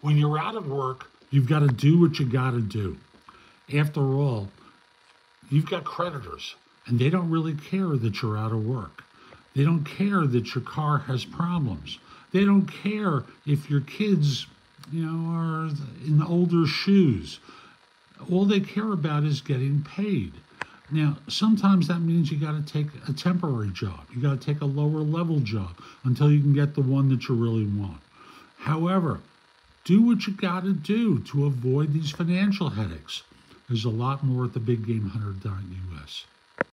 when you're out of work, you've got to do what you got to do. After all, you've got creditors, and they don't really care that you're out of work. They don't care that your car has problems. They don't care if your kids, are in older shoes. All they care about is getting paid. Now, sometimes that means you got to take a temporary job. You got to take a lower level job until you can get the one that you really want. However, do what you got to do to avoid these financial headaches. There's a lot more at TheBigGameHunter.us.